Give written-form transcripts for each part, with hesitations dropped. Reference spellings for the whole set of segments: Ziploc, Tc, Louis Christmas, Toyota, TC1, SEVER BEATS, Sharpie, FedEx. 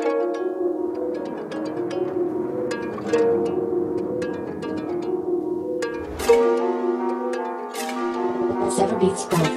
Sever Beats back.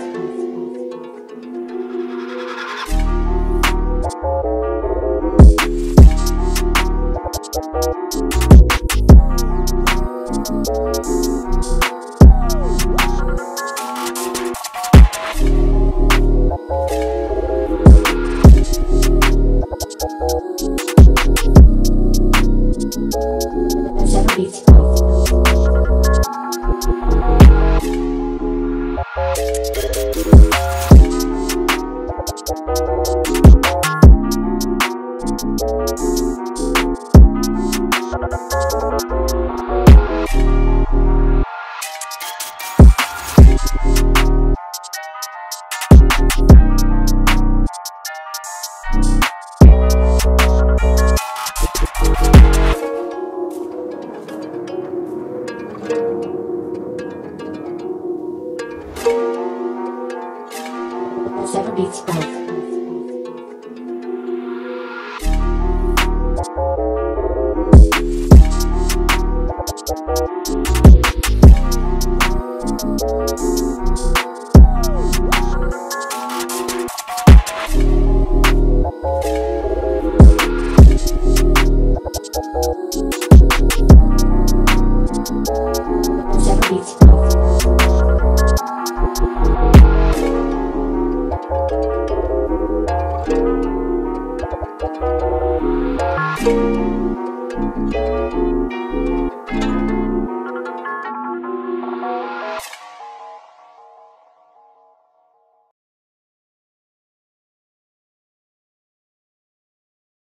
Sever Beats back.